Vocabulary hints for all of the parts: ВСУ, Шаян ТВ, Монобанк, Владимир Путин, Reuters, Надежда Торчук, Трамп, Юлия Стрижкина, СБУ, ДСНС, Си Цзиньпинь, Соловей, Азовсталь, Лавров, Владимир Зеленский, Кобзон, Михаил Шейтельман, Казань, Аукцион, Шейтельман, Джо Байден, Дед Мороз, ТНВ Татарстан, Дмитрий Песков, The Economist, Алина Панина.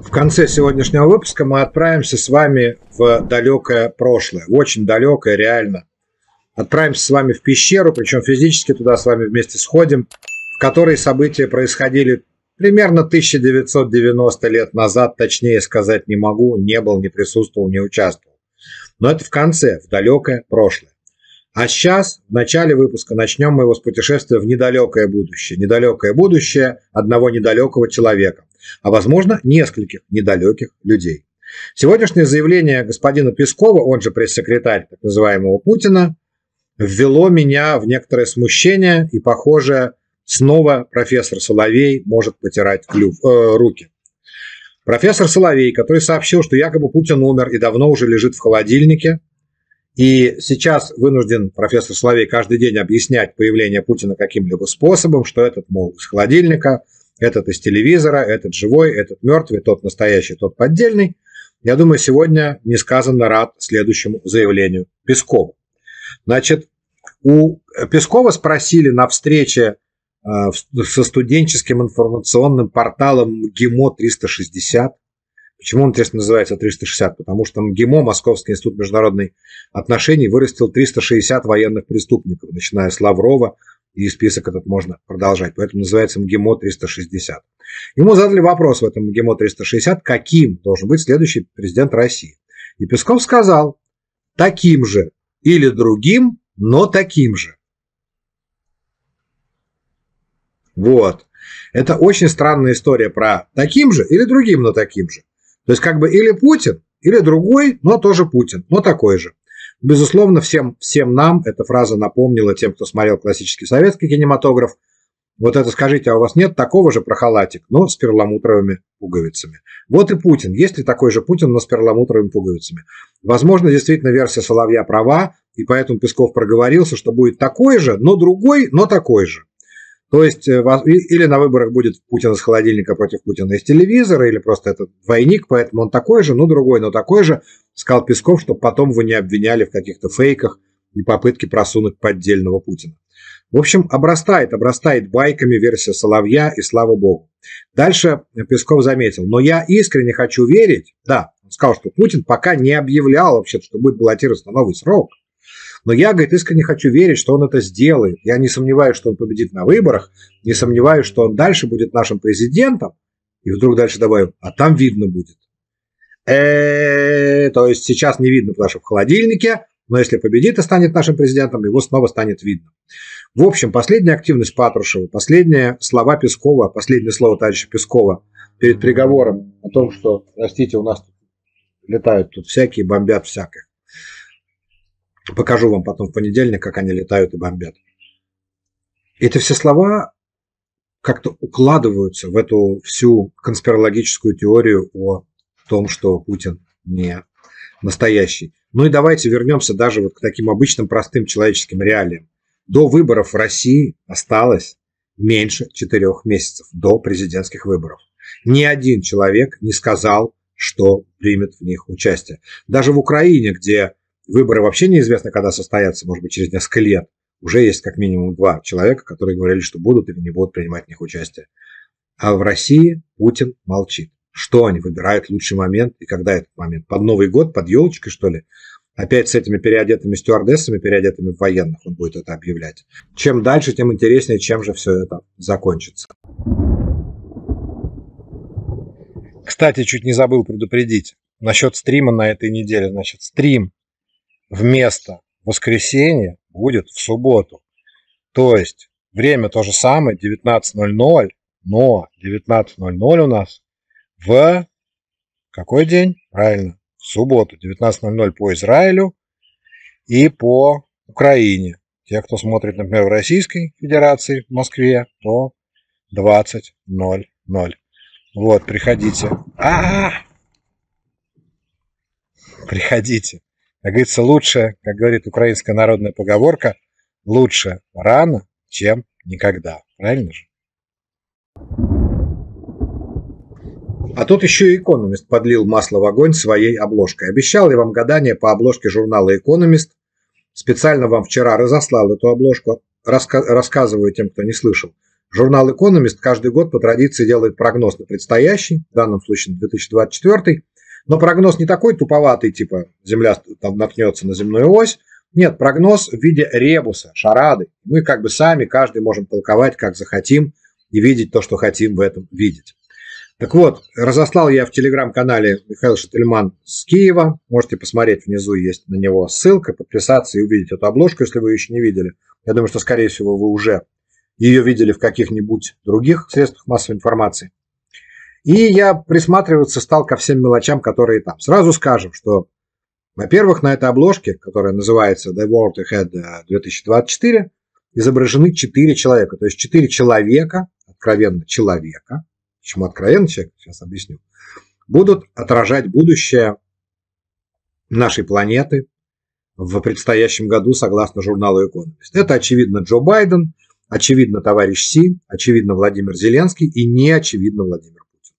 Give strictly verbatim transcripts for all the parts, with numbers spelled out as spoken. в конце сегодняшнего выпуска мы отправимся с вами в далекое прошлое, в очень далекое реально. Отправимся с вами в пещеру, причем физически туда с вами вместе сходим, в которой события происходили примерно тысяча девятьсот девяносто лет назад, точнее сказать не могу, не был, не присутствовал, не участвовал. Но это в конце, в далекое прошлое. А сейчас, в начале выпуска, начнем мы его с путешествия в недалекое будущее. Недалекое будущее одного недалекого человека, а, возможно, нескольких недалеких людей. Сегодняшнее заявление господина Пескова, он же пресс-секретарь так называемого Путина, ввело меня в некоторое смущение, и, похоже, снова профессор Соловей может потирать клюв, э, руки. Профессор Соловей, который сообщил, что якобы Путин умер и давно уже лежит в холодильнике, и сейчас вынужден профессор Соловей каждый день объяснять появление Путина каким-либо способом, что этот, мол, из холодильника, этот из телевизора, этот живой, этот мертвый, тот настоящий, тот поддельный. Я думаю, сегодня несказанно рад следующему заявлению Пескова. Значит, у Пескова спросили на встрече со студенческим информационным порталом МГИМО триста шестьдесят. Почему он, интересно, называется триста шестьдесят? Потому что МГИМО, Московский институт международных отношений, вырастил триста шестьдесят военных преступников, начиная с Лаврова, и список этот можно продолжать. Поэтому называется МГИМО триста шестьдесят. Ему задали вопрос в этом МГИМО триста шестьдесят, каким должен быть следующий президент России. И Песков сказал, таким же или другим, но таким же. Вот. Это очень странная история про таким же или другим, но таким же. То есть, как бы или Путин, или другой, но тоже Путин, но такой же. Безусловно, всем, всем нам эта фраза напомнила, тем, кто смотрел классический советский кинематограф. Вот это скажите, а у вас нет такого же про халатик, но с перламутровыми пуговицами. Вот и Путин. Есть ли такой же Путин, но с перламутровыми пуговицами? Возможно, действительно, версия Соловья права, и поэтому Песков проговорился, что будет такой же, но другой, но такой же. То есть, или на выборах будет Путин из холодильника против Путина из телевизора, или просто этот двойник, поэтому он такой же, но другой, но такой же, сказал Песков, чтобы потом его не обвиняли в каких-то фейках и попытке просунуть поддельного Путина. В общем, обрастает, обрастает байками версия Соловья, и слава богу. Дальше Песков заметил, но я искренне хочу верить, да, он сказал, что Путин пока не объявлял вообще-то, что будет баллотироваться на новый срок. Но я, говорит, искренне хочу верить, что он это сделает. Я не сомневаюсь, что он победит на выборах, не сомневаюсь, что он дальше будет нашим президентом. И вдруг дальше добавил, а там видно будет. Э-э-э, то есть сейчас не видно, потому что в холодильнике, но если победит и станет нашим президентом, его снова станет видно. В общем, последняя активность Патрушева, последние слова Пескова, последнее слово товарища Пескова перед приговором о том, что, простите, у нас тут летают тут всякие, бомбят всякое. Покажу вам потом в понедельник, как они летают и бомбят. Эти все слова как-то укладываются в эту всю конспирологическую теорию о том, что Путин не настоящий. Ну и давайте вернемся даже вот к таким обычным простым человеческим реалиям. До выборов в России осталось меньше четырех месяцев до президентских выборов. Ни один человек не сказал, что примет в них участие. Даже в Украине, где выборы вообще неизвестно, когда состоятся, может быть, через несколько лет. Уже есть как минимум два человека, которые говорили, что будут или не будут принимать в них участие. А в России Путин молчит. Что они выбирают лучший момент и когда этот момент? Под Новый год, под елочкой, что ли? Опять с этими переодетыми стюардессами, переодетыми в военных он будет это объявлять. Чем дальше, тем интереснее, чем же все это закончится. Кстати, чуть не забыл предупредить насчет стрима на этой неделе. Значит, стрим вместо воскресенья будет в субботу. То есть время то же самое, девятнадцать ноль ноль, но девятнадцать ноль ноль у нас в какой день? Правильно, в субботу. девятнадцать ноль ноль по Израилю и по Украине. Те, кто смотрит, например, в Российской Федерации, в Москве, то двадцать ноль ноль. Вот, приходите. А-а-а! Приходите. Как говорится, лучше, как говорит украинская народная поговорка, лучше рано, чем никогда. Правильно же? А тут еще и «Экономист» подлил масло в огонь своей обложкой. Обещал я вам гадание по обложке журнала «Экономист». Специально вам вчера разослал эту обложку. Раска- рассказываю тем, кто не слышал. Журнал «Economist» каждый год по традиции делает прогноз на предстоящий, в данном случае две тысячи двадцать четвёртый. Но прогноз не такой туповатый, типа «Земля там наткнется на земную ось». Нет, прогноз в виде ребуса, шарады. Мы как бы сами, каждый можем толковать, как захотим, и видеть то, что хотим в этом видеть. Так вот, разослал я в телеграм-канале Михаил Шейтельман с Киева. Можете посмотреть, внизу есть на него ссылка, подписаться и увидеть эту обложку, если вы еще не видели. Я думаю, что, скорее всего, вы уже ее видели в каких-нибудь других средствах массовой информации. И я присматриваться стал ко всем мелочам, которые там. Сразу скажем, что, во-первых, на этой обложке, которая называется The World Ahead две тысячи двадцать четыре, изображены четыре человека. То есть четыре человека, откровенно человека, почему откровенно человек, сейчас объясню, будут отражать будущее нашей планеты в предстоящем году, согласно журналу «Economist». Это, очевидно, Джо Байден, очевидно, товарищ Си, очевидно, Владимир Зеленский и не очевидно Владимир Путин.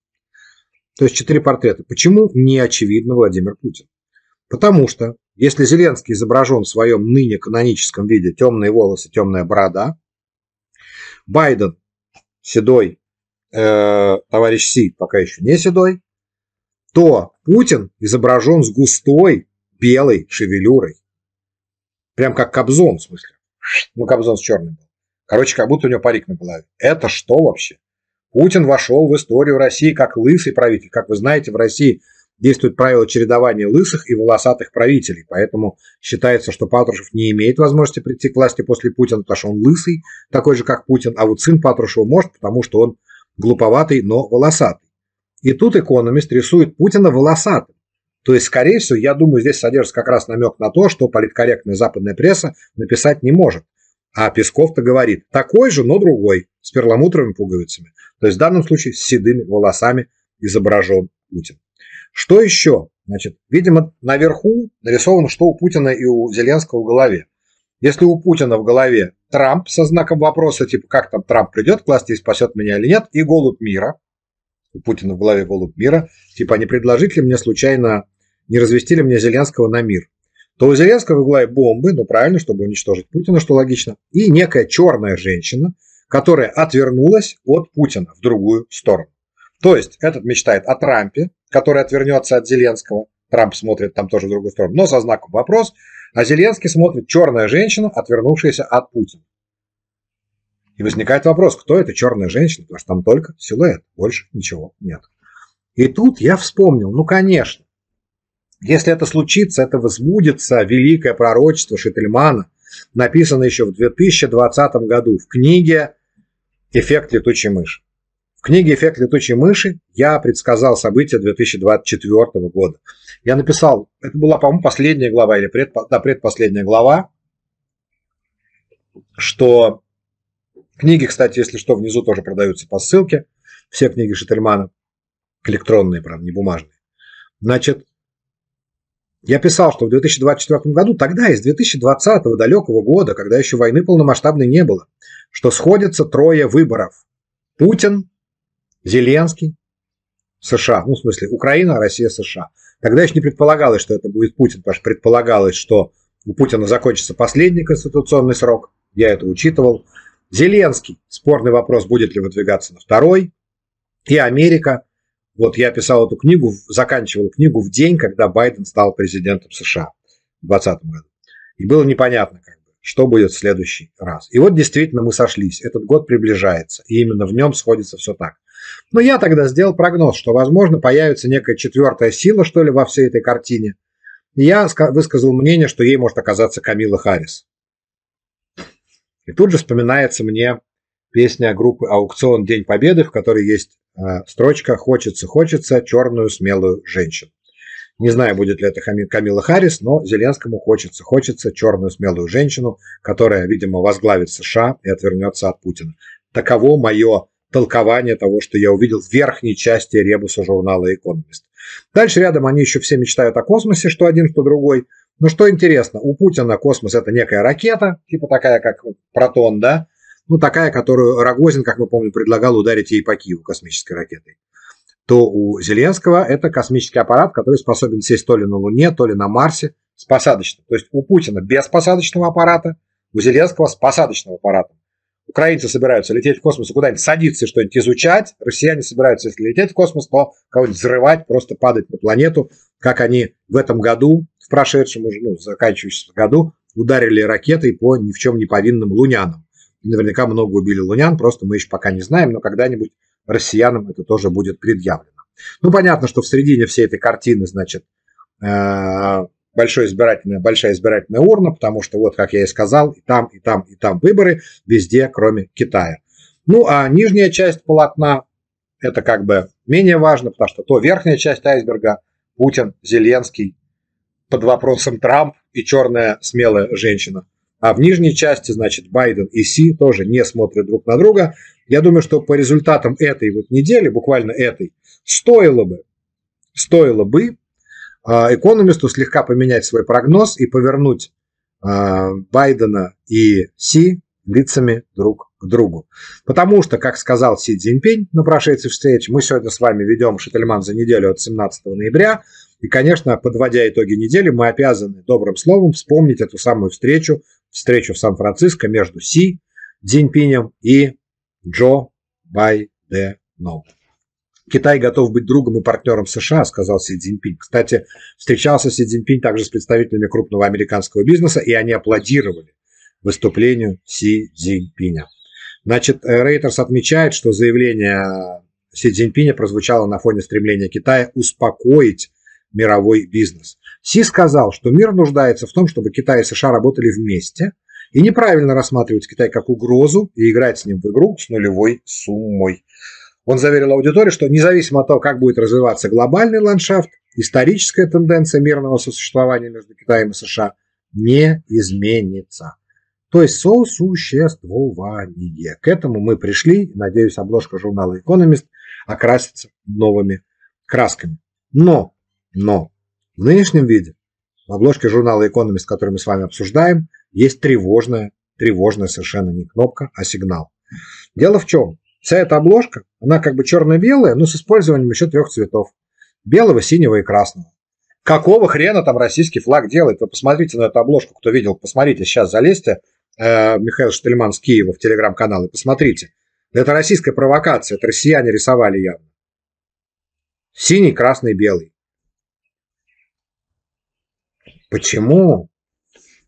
То есть четыре портрета. Почему не очевидно Владимир Путин? Потому что, если Зеленский изображен в своем ныне каноническом виде темные волосы, темная борода, Байден седой, э, товарищ Си пока еще не седой, то Путин изображен с густой белой шевелюрой. Прям как Кобзон, в смысле. Ну, Кобзон с черным был. Короче, как будто у него парик на голове. Это что вообще? Путин вошел в историю России как лысый правитель. Как вы знаете, в России действует правило чередования лысых и волосатых правителей. Поэтому считается, что Патрушев не имеет возможности прийти к власти после Путина, потому что он лысый, такой же, как Путин. А вот сын Патрушева может, потому что он глуповатый, но волосатый. И тут экономист рисует Путина волосатым. То есть, скорее всего, я думаю, здесь содержится как раз намек на то, что политкорректная западная пресса написать не может. А Песков-то говорит, такой же, но другой, с перламутровыми пуговицами. То есть, в данном случае, с седыми волосами изображен Путин. Что еще? Значит, видимо, наверху нарисовано, что у Путина и у Зеленского в голове. Если у Путина в голове Трамп со знаком вопроса, типа, как там Трамп придет к власти и спасет меня или нет, и голубь мира, у Путина в голове голубь мира, типа, не предложить ли мне случайно, не развести ли мне Зеленского на мир, то у Зеленского в голове бомбы, ну, правильно, чтобы уничтожить Путина, что логично, и некая черная женщина, которая отвернулась от Путина в другую сторону. То есть этот мечтает о Трампе, который отвернется от Зеленского. Трамп смотрит там тоже в другую сторону, но со знаком вопрос. А Зеленский смотрит черная женщина, отвернувшаяся от Путина. И возникает вопрос, кто эта черная женщина, потому что там только силуэт, больше ничего нет. И тут я вспомнил, ну, конечно, если это случится, это возбудится великое пророчество Шейтельмана, написанное еще в две тысячи двадцатом году в книге «Эффект летучей мыши». В книге «Эффект летучей мыши» я предсказал события две тысячи двадцать четвёртого года. Я написал, это была, по-моему, последняя глава или пред, да, предпоследняя глава, что книги, кстати, если что, внизу тоже продаются по ссылке, все книги Шейтельмана, электронные, правда, не бумажные. Значит, я писал, что в две тысячи двадцать четвёртом году, тогда из две тысячи двадцатого далекого года, когда еще войны полномасштабной не было, что сходятся трое выборов. Путин, Зеленский, США. Ну, в смысле, Украина, Россия, США. Тогда еще не предполагалось, что это будет Путин, потому что предполагалось, что у Путина закончится последний конституционный срок. Я это учитывал. Зеленский. Спорный вопрос, будет ли выдвигаться на второй. И Америка. Вот я писал эту книгу, заканчивал книгу в день, когда Байден стал президентом США в две тысячи двадцатом году. И было непонятно, как бы, что будет в следующий раз. И вот действительно мы сошлись. Этот год приближается. И именно в нем сходится все так. Но я тогда сделал прогноз, что, возможно, появится некая четвертая сила, что ли, во всей этой картине. И я высказал мнение, что ей может оказаться Камила Харрис. И тут же вспоминается мне песня группы «Аукцион. День Победы», в которой есть строчка «Хочется, хочется черную смелую женщину». Не знаю, будет ли это Камила Харрис, но Зеленскому хочется, хочется черную смелую женщину, которая, видимо, возглавит США и отвернется от Путина. Таково мое толкование того, что я увидел в верхней части ребуса журнала «Economist». Дальше рядом они еще все мечтают о космосе, что один, что другой. Но что интересно, у Путина космос – это некая ракета, типа такая, как «Протон», да? Ну, такая, которую Рогозин, как мы помним, предлагал ударить ей по Киеву космической ракетой, то у Зеленского это космический аппарат, который способен сесть то ли на Луне, то ли на Марсе с посадочным. То есть у Путина без посадочного аппарата, у Зеленского с посадочным аппаратом. украинцы собираются лететь в космос и куда-нибудь садиться и что-нибудь изучать, россияне собираются, если лететь в космос, то кого-нибудь взрывать, просто падать на планету, как они в этом году, в прошедшем уже, ну, заканчивающемся году, ударили ракетой по ни в чем не повинным лунянам. И наверняка много убили лунян, просто мы еще пока не знаем, но когда-нибудь россиянам это тоже будет предъявлено. Ну, понятно, что в середине всей этой картины, значит, большой избирательная, большая избирательная урна, потому что, вот, как я и сказал, и там, и там, и там выборы, везде, кроме Китая. Ну, а нижняя часть полотна, это как бы менее важно, потому что то верхняя часть айсберга, Путин, Зеленский, под вопросом Трамп и черная смелая женщина. А в нижней части, значит, Байден и Си тоже не смотрят друг на друга. Я думаю, что по результатам этой вот недели, буквально этой, стоило бы, стоило бы экономисту слегка поменять свой прогноз и повернуть Байдена и Си лицами друг к другу. Потому что, как сказал Си Цзиньпинь на прошедшей встрече, мы сегодня с вами ведем Шейтельман за неделю от семнадцатого ноября. И, конечно, подводя итоги недели, мы обязаны добрым словом вспомнить эту самую встречу, встречу в Сан-Франциско между Си Цзиньпинем и Джо Байденом. Китай готов быть другом и партнером США, сказал Си Цзиньпинь. Кстати, встречался Си Цзиньпинь также с представителями крупного американского бизнеса, и они аплодировали выступлению Си Цзиньпиня. Значит, Reuters отмечает, что заявление Си Цзиньпиня прозвучало на фоне стремления Китая успокоить мировой бизнес. Си сказал, что мир нуждается в том, чтобы Китай и США работали вместе, и неправильно рассматривать Китай как угрозу и играть с ним в игру с нулевой суммой. Он заверил аудиторию, что независимо от того, как будет развиваться глобальный ландшафт, историческая тенденция мирного сосуществования между Китаем и США не изменится. То есть сосуществование. К этому мы пришли. Надеюсь, обложка журнала «Economist» окрасится новыми красками. Но, но в нынешнем виде в обложке журнала «Economist», который мы с вами обсуждаем, есть тревожная, тревожная совершенно не кнопка, а сигнал. Дело в чем? Вся эта обложка, она как бы черно-белая, но с использованием еще трех цветов. Белого, синего и красного. Какого хрена там российский флаг делает? Вы посмотрите на эту обложку, кто видел, посмотрите, сейчас залезьте, э, Михаил Штельман с Киева в телеграм-канал, и посмотрите. Это российская провокация, это россияне рисовали явно. Синий, красный, белый. Почему?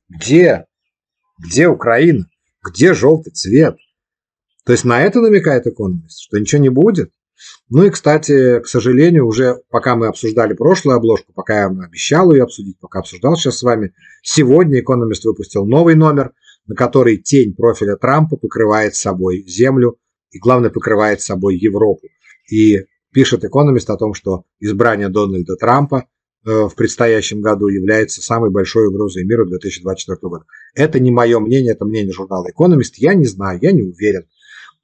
Где? Где Украина? Где желтый цвет? То есть на это намекает экономист, что ничего не будет. Ну и, кстати, к сожалению, уже пока мы обсуждали прошлую обложку, пока я обещал ее обсудить, пока обсуждал сейчас с вами, сегодня экономист выпустил новый номер, на который тень профиля Трампа покрывает собой землю и, главное, покрывает собой Европу. И пишет экономист о том, что избрание Дональда Трампа в предстоящем году является самой большой угрозой миру две тысячи двадцать четвёртого года. Это не мое мнение, это мнение журнала «Экономист». Я не знаю, я не уверен.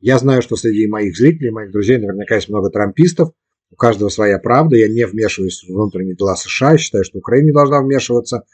Я знаю, что среди моих зрителей, моих друзей наверняка есть много трампистов. У каждого своя правда. Я не вмешиваюсь в внутренние дела США. Я считаю, что Украина не должна вмешиваться.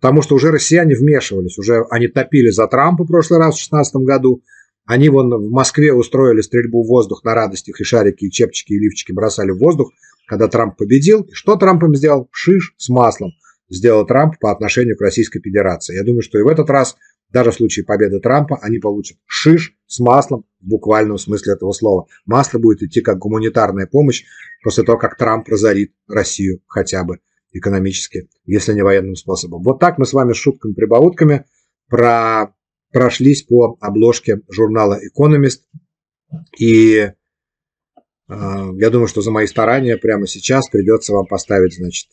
Потому что уже россияне вмешивались. Уже они топили за Трампа в прошлый раз в шестнадцатом году. Они вон в Москве устроили стрельбу в воздух на радостях. И шарики, и чепчики, и лифчики бросали в воздух, когда Трамп победил. И что Трамп им сделал? Шиш с маслом сделал Трамп по отношению к Российской Федерации. Я думаю, что и в этот раз, даже в случае победы Трампа, они получат шиш с маслом в буквальном смысле этого слова. Масло будет идти как гуманитарная помощь после того, как Трамп разорит Россию хотя бы экономически, если не военным способом. Вот так мы с вами с шутками-прибаутками про... прошлись по обложке журнала «Экономист». И э, я думаю, что за мои старания прямо сейчас придется вам поставить, значит,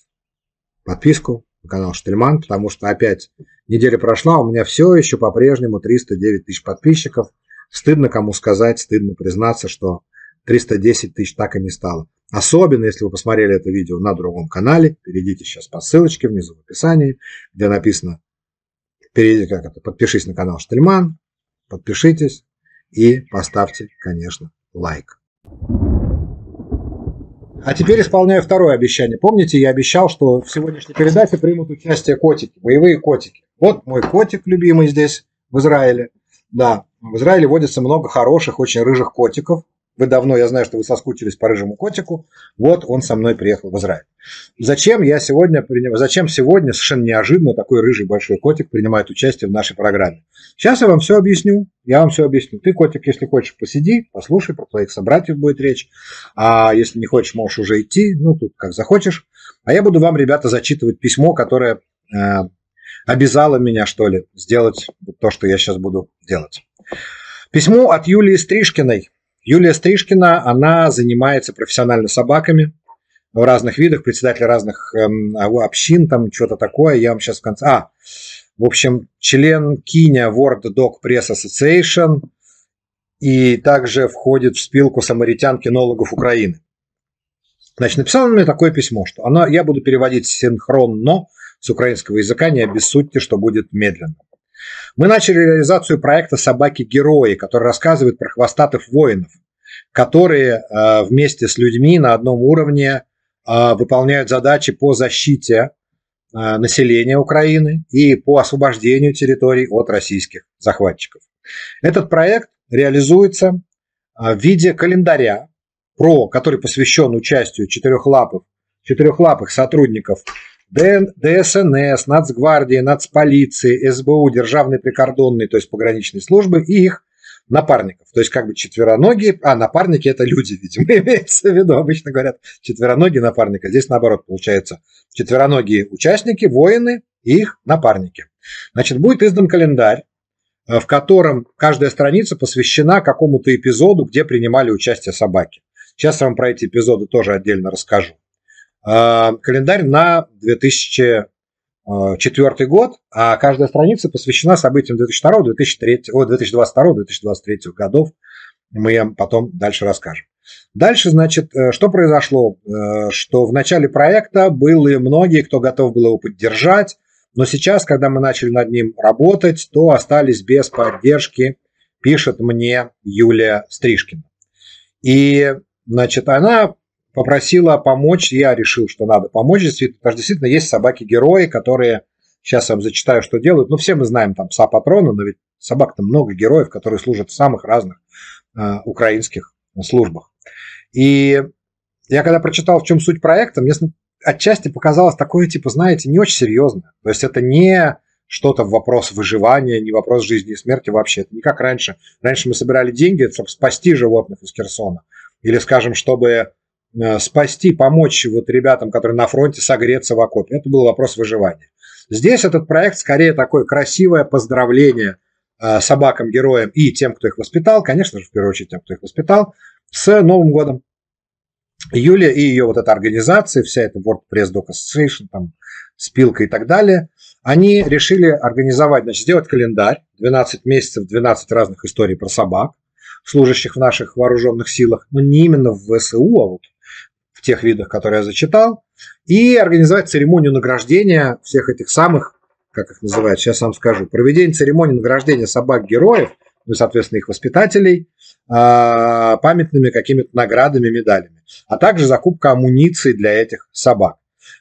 подписку на канал Штельман, потому что опять неделя прошла, у меня все еще по-прежнему триста девять тысяч подписчиков. Стыдно кому сказать, стыдно признаться, что триста десять тысяч так и не стало. Особенно, если вы посмотрели это видео на другом канале, перейдите сейчас по ссылочке внизу в описании, где написано перейди, как это, подпишись на канал Штельман, подпишитесь и поставьте, конечно, лайк. А теперь исполняю второе обещание. Помните, я обещал, что в сегодняшней передаче примут участие котики, боевые котики. Вот мой котик любимый здесь, в Израиле. Да, в Израиле водится много хороших, очень рыжих котиков. Вы давно, я знаю, что вы соскучились по рыжему котику. Вот он со мной приехал в Израиль. Зачем я сегодня принимаю, зачем сегодня совершенно неожиданно такой рыжий большой котик принимает участие в нашей программе? Сейчас я вам все объясню. Я вам все объясню. Ты, котик, если хочешь, посиди, послушай, про твоих собратьев будет речь. А если не хочешь, можешь уже идти, ну, тут как захочешь. А я буду вам, ребята, зачитывать письмо, которое э, обязало меня, что ли, сделать то, что я сейчас буду делать. Письмо от Юлии Стрижкиной. Юлия Стрижкина, она занимается профессионально собаками в разных видах, председатель разных эм, общин, там что-то такое. Я вам сейчас в конце... А, в общем, член Киня World Dog Press Association и также входит в спилку самаритян-кинологов Украины. Значит, написала мне такое письмо, что она, я буду переводить синхронно с украинского языка, не обессудьте, что будет медленно. Мы начали реализацию проекта «Собаки-герои», который рассказывает про хвостатых воинов, которые э, вместе с людьми на одном уровне э, выполняют задачи по защите э, населения Украины и по освобождению территорий от российских захватчиков. Этот проект реализуется в виде календаря, про, который посвящен участию четырехлапых, четырехлапых сотрудников ДСНС, Нацгвардии, Нацполиции, СБУ, Державной прикордонной, то есть пограничной службы и их напарников. То есть как бы четвероногие, а напарники это люди, видимо, имеется в виду. Обычно говорят четвероногие напарника. Здесь наоборот получается четвероногие участники, воины и их напарники. Значит, будет издан календарь, в котором каждая страница посвящена какому-то эпизоду, где принимали участие собаки. Сейчас я вам про эти эпизоды тоже отдельно расскажу. Календарь на две тысячи четвёртый год, а каждая страница посвящена событиям две тысячи второго, две тысячи третьего, две тысячи двадцать второго, две тысячи двадцать третьего годов. Мы потом дальше расскажем. Дальше, значит, что произошло? Что в начале проекта были многие, кто готов был его поддержать, но сейчас, когда мы начали над ним работать, то остались без поддержки, пишет мне Юлия Стрижкина. И, значит, она... попросила помочь, я решил, что надо помочь, потому что действительно есть собаки-герои, которые, сейчас я вам зачитаю, что делают, ну все мы знаем там пса-патрона, но ведь собак-то много героев, которые служат в самых разных э, украинских службах. И я когда прочитал, в чем суть проекта, мне отчасти показалось такое, типа, знаете, не очень серьезное, то есть это не... что-то в вопрос выживания, не вопрос жизни и смерти вообще. Это не как раньше. Раньше мы собирали деньги, чтобы спасти животных из Херсона. Или, скажем, чтобы спасти, помочь вот ребятам, которые на фронте, согреться в окопе. Это был вопрос выживания. Здесь этот проект скорее такое красивое поздравление собакам-героям и тем, кто их воспитал, конечно же, в первую очередь тем, кто их воспитал, с Новым годом. Юлия и ее вот эта организация, вся эта World Press Dog Association, там, спилка и так далее, они решили организовать, значит, сделать календарь, двенадцать месяцев, двенадцать разных историй про собак, служащих в наших вооруженных силах, но не именно в ВСУ, а вот в тех видах, которые я зачитал, и организовать церемонию награждения всех этих самых, как их называют, сейчас вам скажу, проведение церемонии награждения собак-героев, ну и, соответственно, их воспитателей, памятными какими-то наградами, медалями, а также закупка амуниции для этих собак.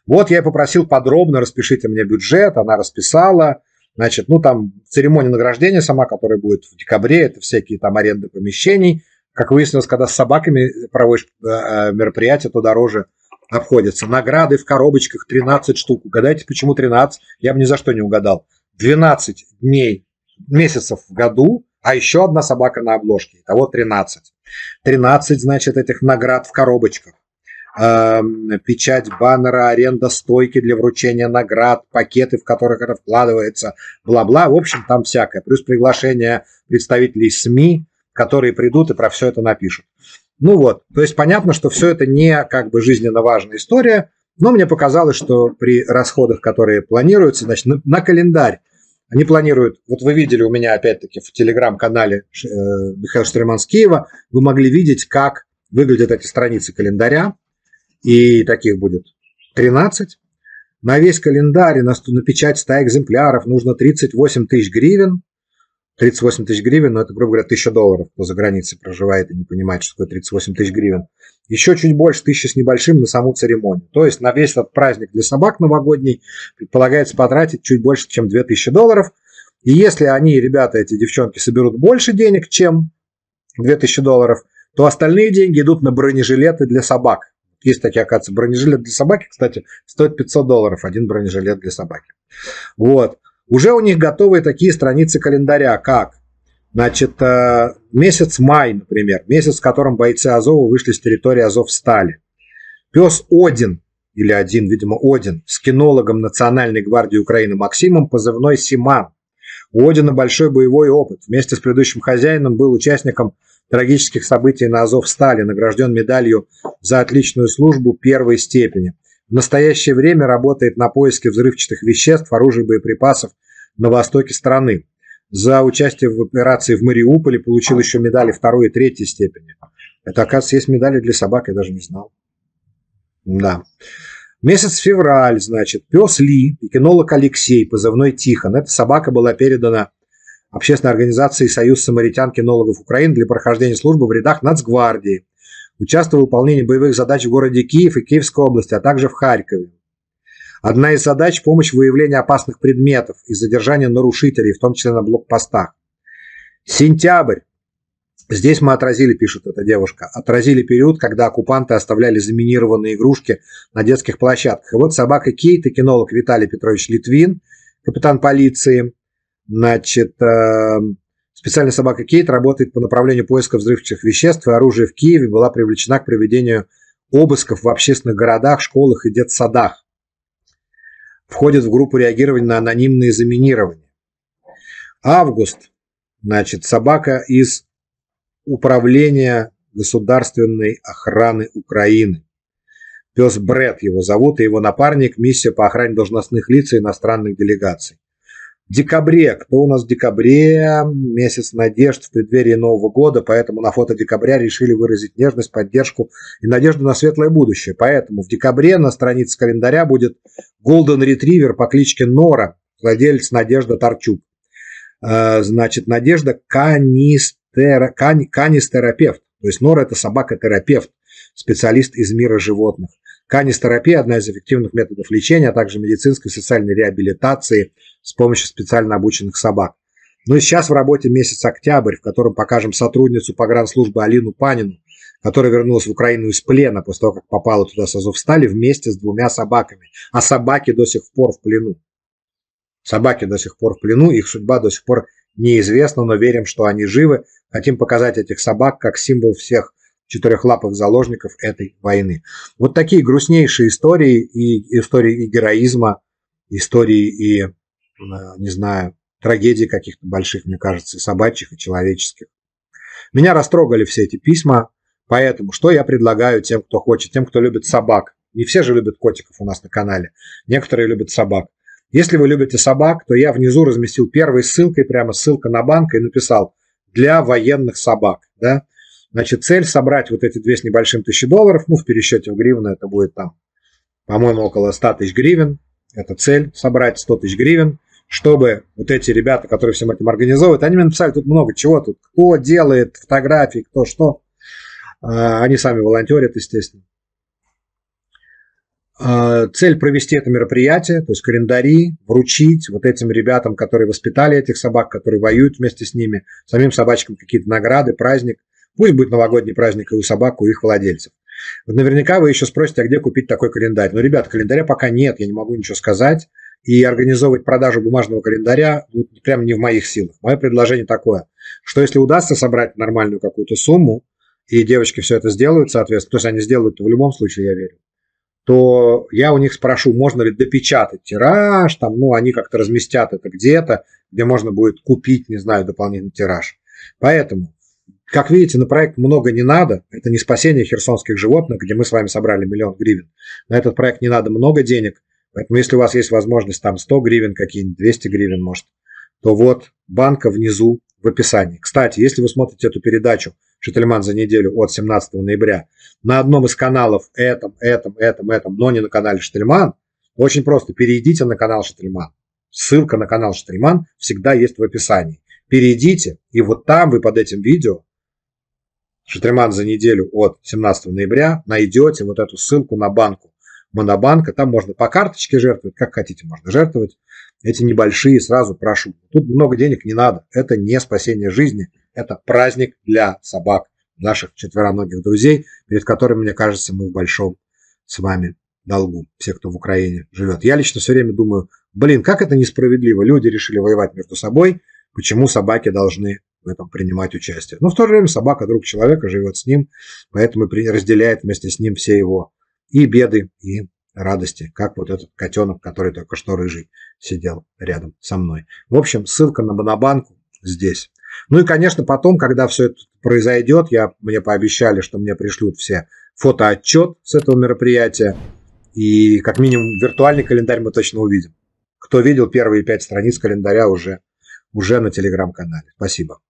Вот я и попросил подробно, распишите мне бюджет, она расписала, значит, ну там церемония награждения сама, которая будет в декабре, это всякие там аренды помещений, как выяснилось, когда с собаками проводишь мероприятие, то дороже обходится. Награды в коробочках тринадцать штук, угадайте, почему тринадцать, я бы ни за что не угадал, двенадцать дней, месяцев в году, а еще одна собака на обложке. Итого тринадцать. тринадцать, значит, этих наград в коробочках. Эм, печать баннера, аренда стойки для вручения наград, пакеты, в которых это вкладывается, бла-бла. В общем, там всякое. Плюс приглашение представителей СМИ, которые придут и про все это напишут. Ну вот. То есть понятно, что все это не как бы жизненно важная история, но мне показалось, что при расходах, которые планируются, значит, на, на календарь, они планируют, вот вы видели у меня опять-таки в телеграм-канале э, Михаила Штримана с Киева, вы могли видеть, как выглядят эти страницы календаря, и таких будет тринадцать. На весь календарь, на, на печать ста экземпляров нужно тридцать восемь тысяч гривен. тридцать восемь тысяч гривен, но это, грубо говоря, тысяча долларов, кто за границей проживает и не понимает, что такое тридцать восемь тысяч гривен. Еще чуть больше тысячи с небольшим на саму церемонию. То есть на весь этот праздник для собак новогодний предполагается потратить чуть больше, чем две тысячи долларов. И если они, ребята, эти девчонки, соберут больше денег, чем две тысячи долларов, то остальные деньги идут на бронежилеты для собак. Есть такие, оказывается, бронежилет для собаки, кстати, стоит пятьсот долларов, один бронежилет для собаки. Вот. Уже у них готовы такие страницы календаря, как, значит, месяц май, например, месяц, в котором бойцы Азова вышли с территории Азовстали. Пес Один, или Один, видимо, Один, с кинологом Национальной гвардии Украины Максимом, позывной Симан. У Одина большой боевой опыт. Вместе с предыдущим хозяином был участником трагических событий на Азовстали, награжден медалью за отличную службу первой степени. В настоящее время работает на поиске взрывчатых веществ, оружия и боеприпасов на востоке страны. За участие в операции в Мариуполе получил еще медали второй и третьей степени. Это, оказывается, есть медали для собак, я даже не знал. Да. Месяц февраль, значит, пес Ли, кинолог Алексей, позывной Тихон. Эта собака была передана общественной организации «Союз самаритян-кинологов Украины» для прохождения службы в рядах Нацгвардии. Участвовал в выполнении боевых задач в городе Киев и Киевской области, а также в Харькове. Одна из задач – помощь в выявлении опасных предметов и задержании нарушителей, в том числе на блокпостах. Сентябрь. Здесь мы отразили, пишет эта девушка, отразили период, когда оккупанты оставляли заминированные игрушки на детских площадках. И вот собака Кейт и кинолог Виталий Петрович Литвин, капитан полиции. Значит, специальная собака Кейт работает по направлению поиска взрывчатых веществ и оружия в Киеве, была привлечена к проведению обысков в общественных городах, школах и детсадах. Входит в группу реагирования на анонимные заминирования. Август. Значит, собака из Управления государственной охраны Украины. Пес Брэд его зовут, и его напарник, миссия по охране должностных лиц и иностранных делегаций. В декабре, кто у нас в декабре, месяц надежд в преддверии Нового года, поэтому на фото декабря решили выразить нежность, поддержку и надежду на светлое будущее. Поэтому в декабре на странице календаря будет Golden Retriever по кличке Нора, владелец Надежда Торчук. Значит, Надежда канистер, кан, канистерапевт, то есть Нора – это собака-терапевт, специалист из мира животных. Канистерапия – одна из эффективных методов лечения, а также медицинской и социальной реабилитации с помощью специально обученных собак. Ну и сейчас в работе месяц октябрь, в котором покажем сотрудницу погранслужбы Алину Панину, которая вернулась в Украину из плена после того, как попала туда с Азовстали вместе с двумя собаками. А собаки до сих пор в плену. Собаки до сих пор в плену, их судьба до сих пор неизвестна, но верим, что они живы. Хотим показать этих собак как символ всех четырехлапых заложников этой войны. Вот такие грустнейшие истории, и истории и героизма, истории и, не знаю, трагедии каких-то больших, мне кажется, и собачьих, и человеческих. Меня растрогали все эти письма, поэтому что я предлагаю тем, кто хочет, тем, кто любит собак. Не все же любят котиков у нас на канале, некоторые любят собак. Если вы любите собак, то я внизу разместил первой ссылкой, прямо ссылка на банк, и написал «для военных собак». Да? Значит, цель собрать вот эти две с небольшим тысячи долларов, ну, в пересчете в гривны это будет там, по-моему, около ста тысяч гривен. Это цель, собрать сто тысяч гривен, чтобы вот эти ребята, которые всем этим организовывают, они мне написали тут много чего, тут кто делает фотографии, кто что. Они сами волонтерят, естественно. Цель провести это мероприятие, то есть календари, вручить вот этим ребятам, которые воспитали этих собак, которые воюют вместе с ними, самим собачкам какие-то награды, праздник. Пусть будет новогодний праздник и у собак, и у их владельцев. Вот наверняка вы еще спросите, а где купить такой календарь? Но, ребят, календаря пока нет, я не могу ничего сказать. И организовывать продажу бумажного календаря ну, прям не в моих силах. Мое предложение такое, что если удастся собрать нормальную какую-то сумму, и девочки все это сделают, соответственно, то есть они сделают это в любом случае, я верю, то я у них спрошу, можно ли допечатать тираж, там, ну, они как-то разместят это где-то, где можно будет купить, не знаю, дополнительный тираж. Поэтому, как видите, на проект много не надо, это не спасение херсонских животных, где мы с вами собрали миллион гривен, на этот проект не надо много денег, поэтому если у вас есть возможность там сто гривен, какие-нибудь двести гривен, может, то вот банка внизу в описании. Кстати, если вы смотрите эту передачу «Шейтельман за неделю» от семнадцатого ноября на одном из каналов этом, этом, этом, этом, но не на канале «Шейтельман», очень просто, перейдите на канал «Шейтельман». Ссылка на канал «Шейтельман» всегда есть в описании. Перейдите, и вот там вы под этим видео «Шейтельман за неделю» от семнадцатого ноября найдете вот эту ссылку на банку Монобанка. Там можно по карточке жертвовать, как хотите, можно жертвовать. Эти небольшие сразу прошу. Тут много денег не надо. Это не спасение жизни. Это праздник для собак, наших четвероногих друзей, перед которыми, мне кажется, мы в большом с вами долгу, все, кто в Украине живет. Я лично все время думаю, блин, как это несправедливо. Люди решили воевать между собой, почему собаки должны в этом принимать участие. Но в то же время собака друг человека, живет с ним, поэтому разделяет вместе с ним все его и беды, и радости, как вот этот котенок, который только что рыжий сидел рядом со мной. В общем, ссылка на Монобанк здесь. Ну и, конечно, потом, когда все это произойдет, я, мне пообещали, что мне пришлют все фотоотчет с этого мероприятия, и как минимум виртуальный календарь мы точно увидим. Кто видел первые пять страниц календаря уже, уже на телеграм-канале. Спасибо.